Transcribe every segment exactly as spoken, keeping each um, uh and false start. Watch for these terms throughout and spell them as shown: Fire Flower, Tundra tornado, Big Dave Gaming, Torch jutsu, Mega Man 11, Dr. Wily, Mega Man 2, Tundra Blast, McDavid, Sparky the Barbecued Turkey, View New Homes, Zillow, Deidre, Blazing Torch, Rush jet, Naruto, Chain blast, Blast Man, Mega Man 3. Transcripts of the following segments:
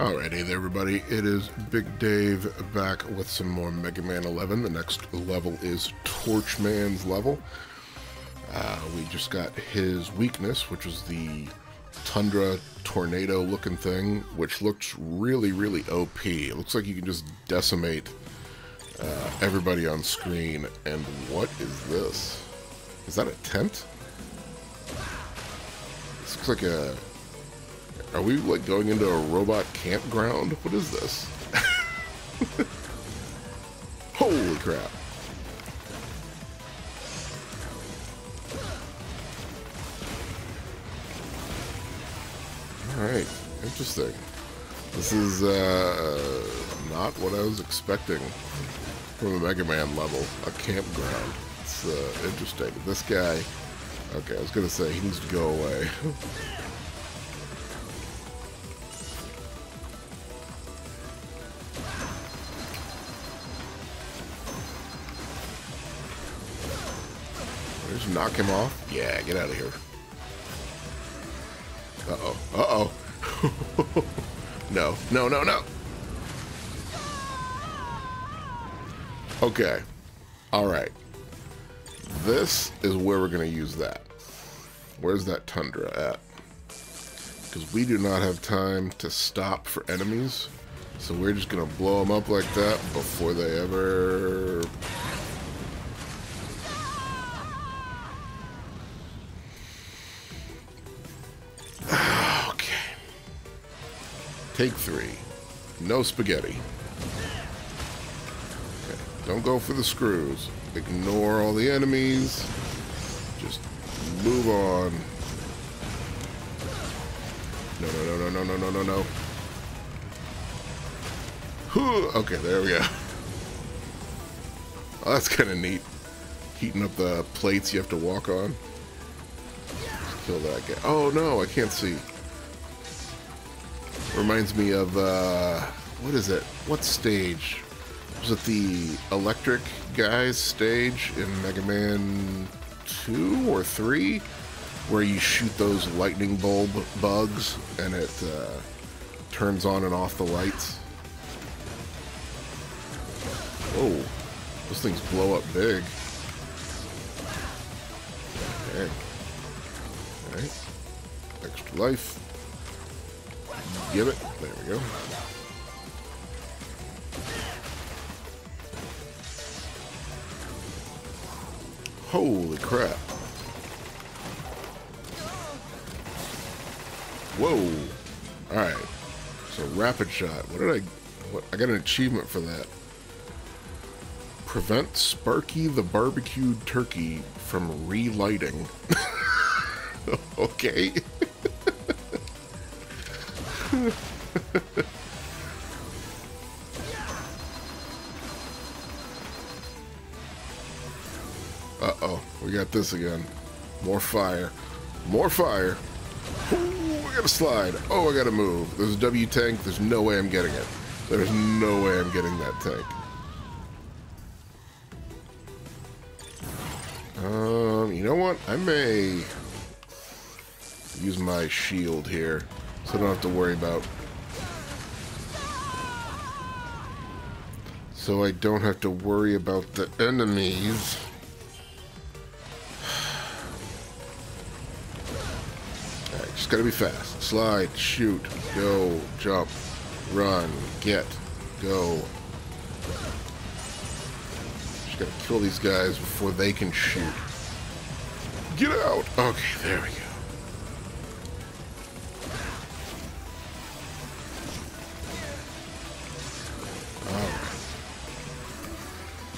Alrighty there, everybody, it is Big Dave back with some more Mega Man eleven. The next level is Torch Man's level. Uh, we just got his weakness, which was the Tundra tornado looking thing, which looks really, really O P. It looks like you can just decimate uh, everybody on screen. And what is this? Is that a tent? This looks like a... Are we, like, going into a robot campground? What is this? Holy crap. Alright, interesting. This is, uh, not what I was expecting from a Mega Man level. A campground. It's, uh, interesting. This guy... Okay, I was gonna say, he needs to go away. Knock him off? Yeah, get out of here. Uh-oh. Uh-oh. No. No, no, no. Okay. Alright. This is where we're going to use that. Where's that Tundra at? Because we do not have time to stop for enemies. So we're just going to blow them up like that before they ever... Take three. No spaghetti. Okay. Don't go for the screws. Ignore all the enemies. Just move on. No, no, no, no, no, no, no, no, no. Whew. Okay, there we go. Oh, that's kind of neat. Heating up the plates you have to walk on. Just kill that guy. Oh, no, I can't see. Reminds me of, uh, what is it? What stage? Was it the electric guy's stage in Mega Man two or three? Where you shoot those lightning bulb bugs and it uh, turns on and off the lights. Whoa, those things blow up big. Okay. Alright. Extra life. Give it. There we go. Holy crap. Whoa. Alright. So rapid shot. What did I... What, I got an achievement for that. Prevent Sparky the Barbecued Turkey from relighting. Okay. Uh-oh, we got this again. More fire. More fire. Ooh, I gotta slide. Oh, I gotta move. There's a W tank. There's no way I'm getting it. There's no way I'm getting that tank. Um, you know what? I may use my shield here. So I don't have to worry about... So I don't have to worry about the enemies. Alright, just gotta be fast. Slide, shoot, go, jump, run, get, go. Just gotta kill these guys before they can shoot. Get out! Okay, there we go.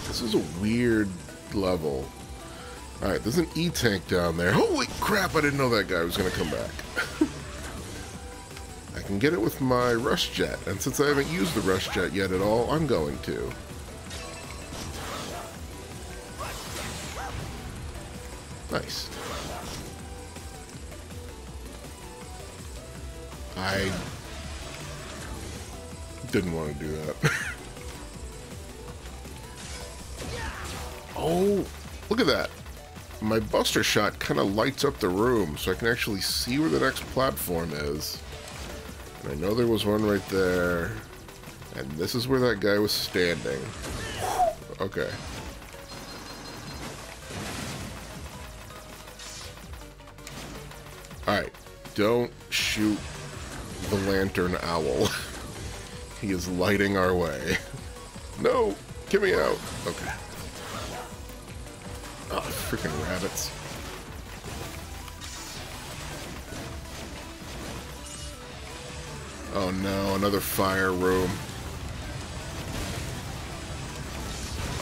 This is a weird level. Alright, there's an E-tank down there. Holy crap, I didn't know that guy was going to come back. I can get it with my Rush jet, and since I haven't used the Rush jet yet at all, I'm going to. Nice. I didn't want to do that. Oh, look at that. My buster shot kind of lights up the room, so I can actually see where the next platform is. I know there was one right there. And this is where that guy was standing. Okay. Alright. Don't shoot the lantern owl. He is lighting our way. No! Get me out! Okay. Oh, freaking rabbits. Oh no, another fire room.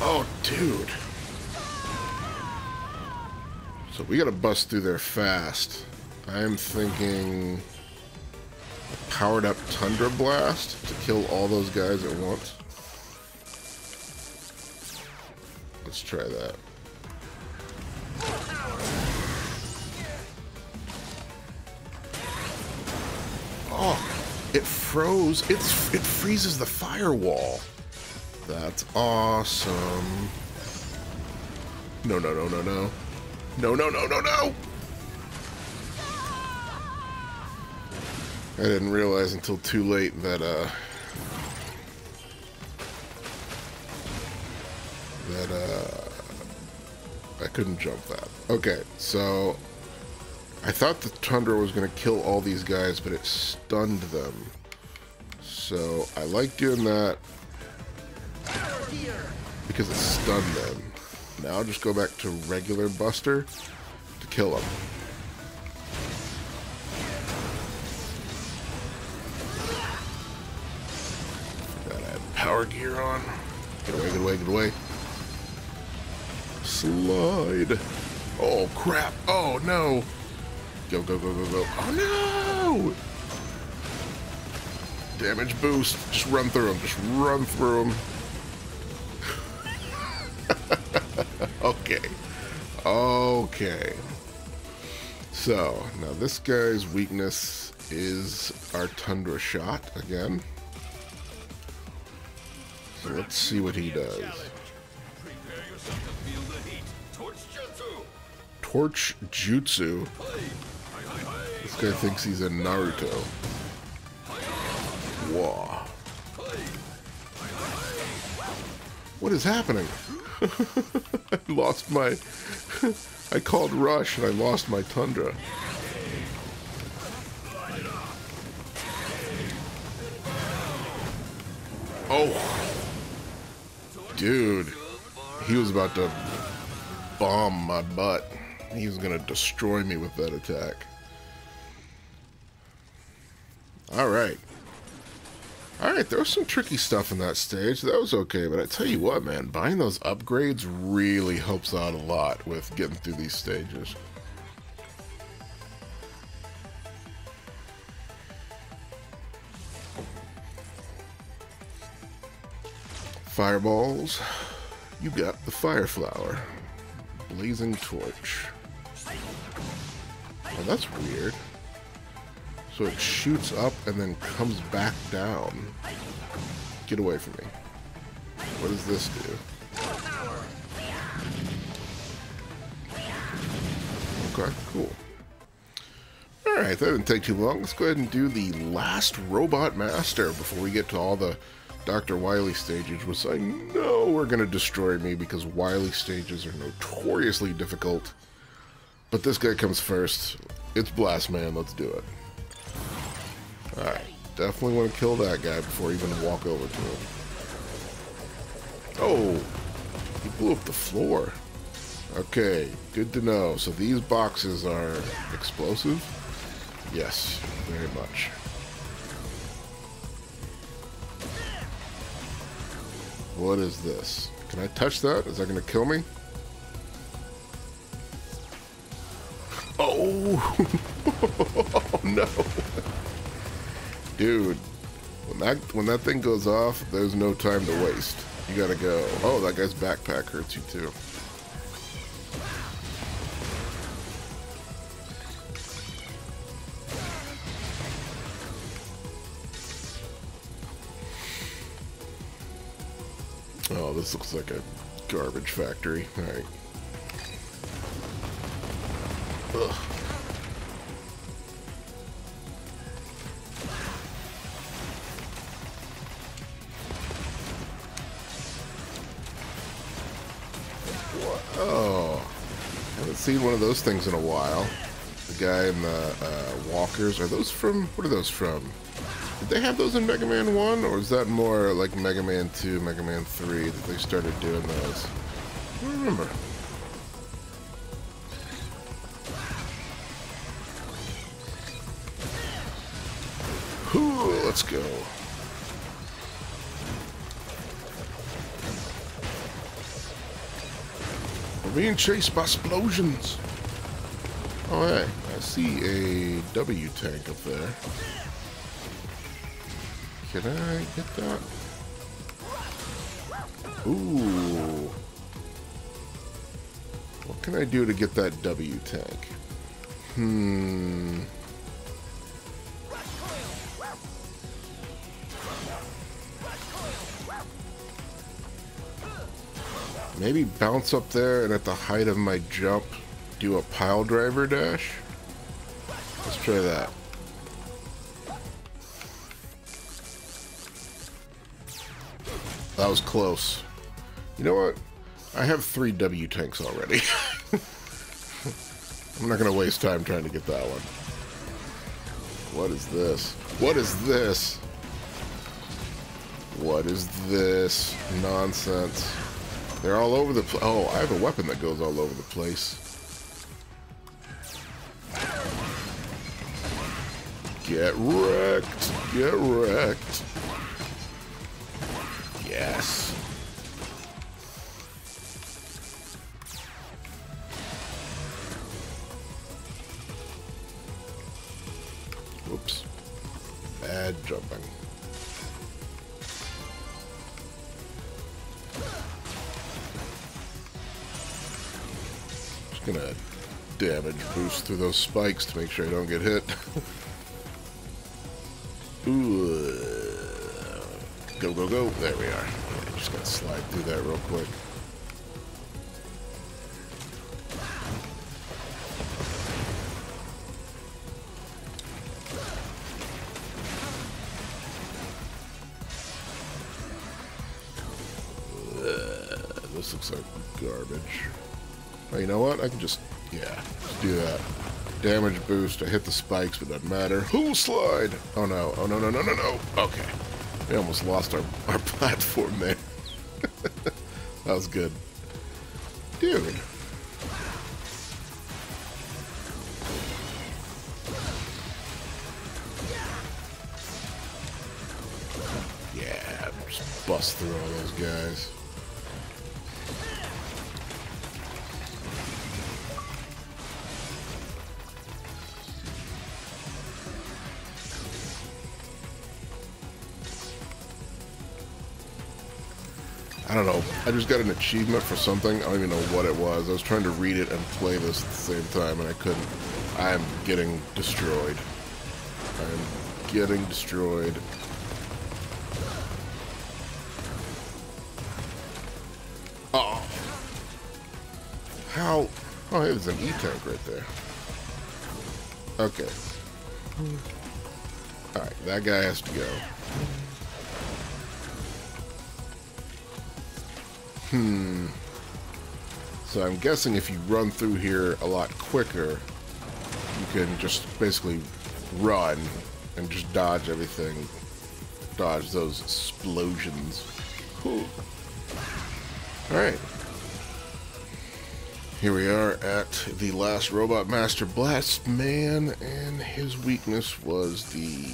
Oh, dude. So we gotta bust through there fast. I'm thinking a powered up Tundra Blast to kill all those guys at once. Let's try that. Oh, it froze. It's, it freezes the firewall. That's awesome. No, no, no, no, no. No, no, no, no, no! I didn't realize until too late that, uh... That, uh... I couldn't jump that. Okay, so... I thought the Tundra was going to kill all these guys, but it stunned them. So, I like doing that. Because it stunned them. Now I'll just go back to regular Buster to kill him. Gotta have power gear on. Get away, get away, get away. Slide. Oh crap. Oh no. Go, go, go, go, go. Oh no! Damage boost. Just run through him. Just run through him. Okay. Okay. So, now this guy's weakness is our Tundra shot again. So let's see what he does. Prepare yourself to feel the heat. Torch jutsu. Torch jutsu. This guy thinks he's in Naruto. Whoa. What is happening? I lost my... I called Rush and I lost my Tundra. Oh! Dude. He was about to bomb my butt. He was gonna destroy me with that attack. Alright. Alright, there was some tricky stuff in that stage. That was okay, but I tell you what, man, buying those upgrades really helps out a lot with getting through these stages. Fireballs. You got the Fire Flower. Blazing Torch. Oh, that's weird. So it shoots up and then comes back down. Get away from me. What does this do? Okay, cool. Alright, that didn't take too long. Let's go ahead and do the last Robot Master before we get to all the Doctor Wily stages, which I know are going to destroy me because Wily stages are notoriously difficult. But this guy comes first. It's Blast Man. Let's do it. Alright, definitely want to kill that guy before I even walk over to him. Oh! He blew up the floor. Okay, good to know. So these boxes are explosive? Yes, very much. What is this? Can I touch that? Is that going to kill me? Oh! Oh no! Dude, when that when that thing goes off, there's no time to waste. You gotta go. Oh, that guy's backpack hurts you too. Oh, this looks like a garbage factory. All right. Ugh. seen one of those things in a while. The guy in the uh, walkers. Are those from... What are those from? Did they have those in Mega Man one? Or is that more like Mega Man two, Mega Man three that they started doing those? I don't remember. Ooh, let's go. We're being chased by explosions. All right, I see a W tank up there. Can I get that? Ooh. What can I do to get that W tank? Hmm. Maybe bounce up there and at the height of my jump, do a pile driver dash? Let's try that. That was close. You know what? I have three W tanks already. I'm not gonna waste time trying to get that one. What is this? What is this? What is this nonsense? They're all over the place. Oh, I have a weapon that goes all over the place. Get wrecked. Get wrecked. Yes. Whoops. Bad jumping. Gonna damage boost through those spikes to make sure I don't get hit. Ooh. Go, go, go. There we are. Yeah, just gotta slide through that real quick. Uh, this looks like garbage. Oh, you know what? I can just, yeah, just do that. Damage boost. I hit the spikes, but doesn't matter. Who slide? Oh, no. Oh, no, no, no, no, no. Okay. We almost lost our, our platform there. That was good. Dude. Yeah, just bust through all those guys. I don't know. I just got an achievement for something. I don't even know what it was. I was trying to read it and play this at the same time, and I couldn't. I am getting destroyed. I am getting destroyed. Oh. How? Oh, it was an E-tank right there. Okay. All right, that guy has to go. Hmm. So I'm guessing if you run through here a lot quicker, you can just basically run and just dodge everything. Dodge those explosions. Cool. Alright. Here we are at the last Robot Master Blast Man, and his weakness was the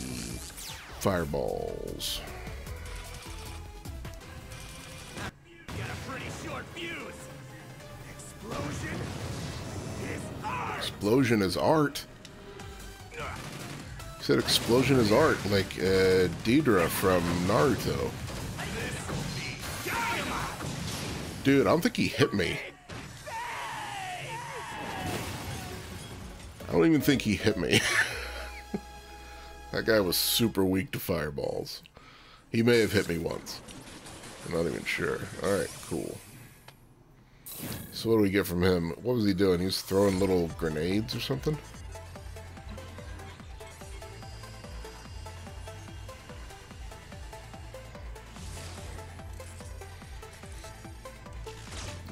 fireballs. Explosion is art. He said explosion is art, like uh, Deidre from Naruto. Dude, I don't think he hit me. I don't even think he hit me. That guy was super weak to fireballs. He may have hit me once. I'm not even sure. Alright, cool. So what do we get from him? What was he doing? He was throwing little grenades or something?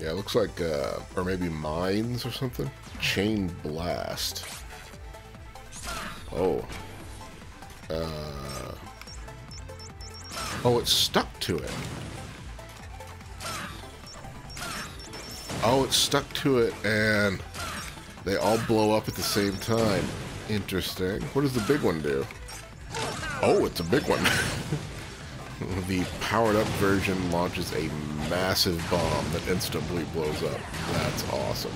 Yeah, it looks like, uh, or maybe mines or something. Chain blast. Oh. Uh. Oh, it's stuck to it. Oh, it's stuck to it, and they all blow up at the same time. Interesting. What does the big one do? Oh, it's a big one. The powered-up version launches a massive bomb that instantly blows up. That's awesome.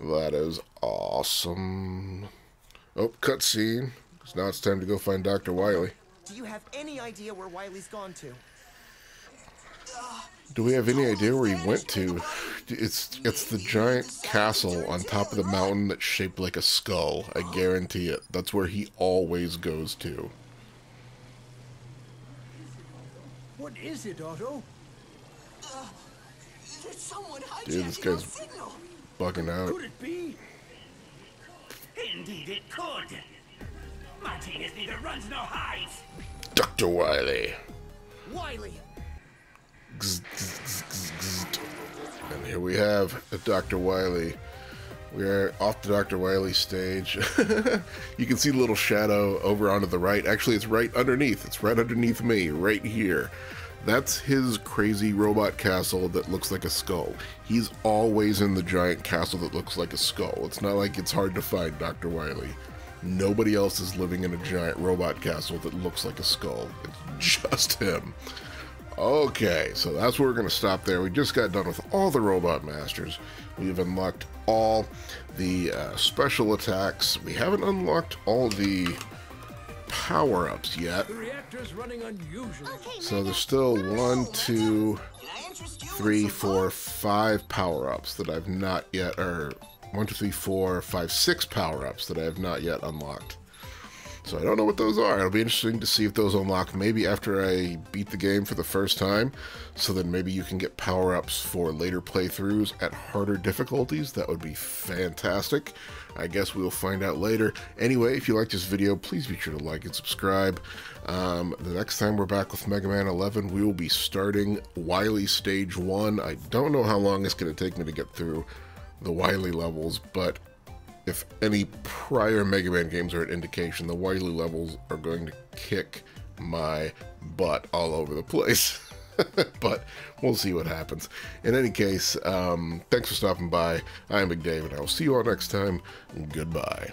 That is awesome. Oh, cutscene. So now it's time to go find Doctor Wily. Do you have any idea where Wily's gone to? Do we have any idea where he went to? It's it's the giant castle on top of the mountain that's shaped like a skull. I guarantee it. That's where he always goes to. What is it, Otto? Uh, there's someone hijacking. Dude, this guy's signal. Bugging out. Could it be? Indeed it could. Martinez neither runs nor hides. Doctor Wily. Wily. And here we have Doctor Wily. We are off the Doctor Wily stage. You can see little shadow over onto the right. Actually, it's right underneath. It's right underneath me, right here. That's his crazy robot castle that looks like a skull. He's always in the giant castle that looks like a skull. It's not like it's hard to find Doctor Wily. Nobody else is living in a giant robot castle that looks like a skull. It's just him. Okay, so that's where we're going to stop there. We just got done with all the Robot Masters. We've unlocked all the uh, special attacks. We haven't unlocked all the power-ups yet. The reactor's running unusually. Okay, so there's still one, two, three, four, five power-ups that I've not yet, or one, two, three, four, five, six power-ups that I have not yet unlocked. So I don't know what those are. It'll be interesting to see if those unlock maybe after I beat the game for the first time. So then maybe you can get power-ups for later playthroughs at harder difficulties. That would be fantastic. I guess we'll find out later. Anyway, if you liked this video, please be sure to like and subscribe. Um, the next time we're back with Mega Man eleven, we will be starting Wily Stage one. I don't know how long it's going to take me to get through the Wily levels, but if any prior Mega Man games are an indication, the Wily levels are going to kick my butt all over the place. But we'll see what happens. In any case, um, thanks for stopping by. I'm McDavid. I will see you all next time. Goodbye.